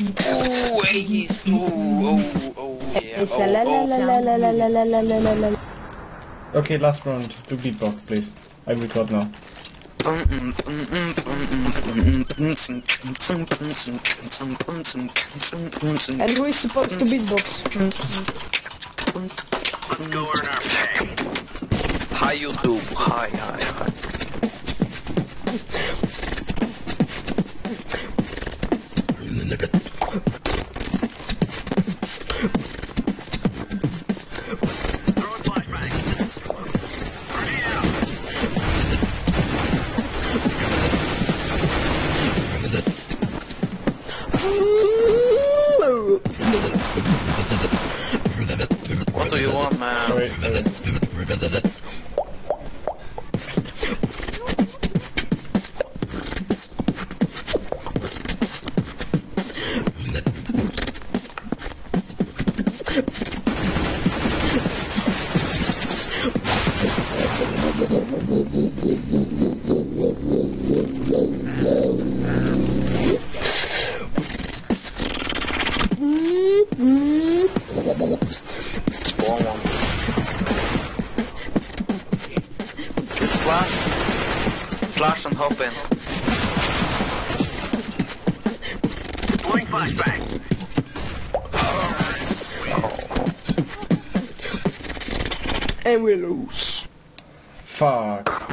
Oh, yes. Oh, yeah. Okay, last round. Do beatbox, please. I record now. And who is supposed to beatbox? Let's go earn our pay. Hi, YouTube. Hi. What do you want, man? Flash and hop in. Blink flashbang. Oh. And we lose. Fuck.